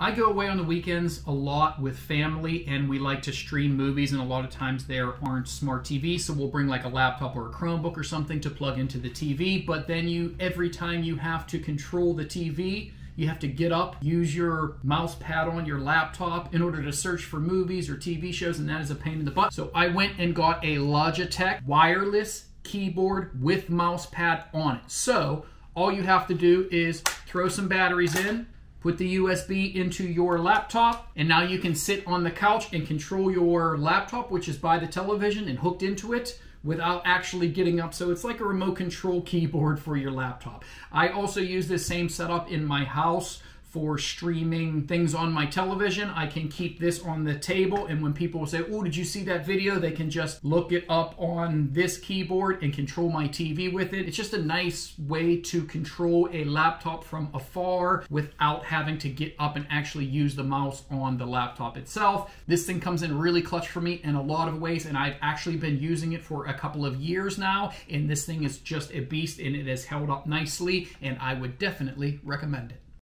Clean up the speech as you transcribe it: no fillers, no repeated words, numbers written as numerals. I go away on the weekends a lot with family, and we like to stream movies, and a lot of times there aren't smart TVs, so we'll bring like a laptop or a Chromebook or something to plug into the TV, but then every time you have to control the TV, you have to get up, use your mouse pad on your laptop in order to search for movies or TV shows, and that is a pain in the butt. So I went and got a Logitech wireless keyboard with mouse pad on it. So all you have to do is throw some batteries in, put the USB into your laptop, and now you can sit on the couch and control your laptop, which is by the television and hooked into it, without actually getting up. So it's like a remote control keyboard for your laptop. I also use this same setup in my house for streaming things on my television. I can keep this on the table, and when people say, oh, did you see that video? They can just look it up on this keyboard and control my TV with it. It's just a nice way to control a laptop from afar without having to get up and actually use the mouse on the laptop itself. This thing comes in really clutch for me in a lot of ways, and I've actually been using it for a couple of years now, and this thing is just a beast, and it has held up nicely, and I would definitely recommend it.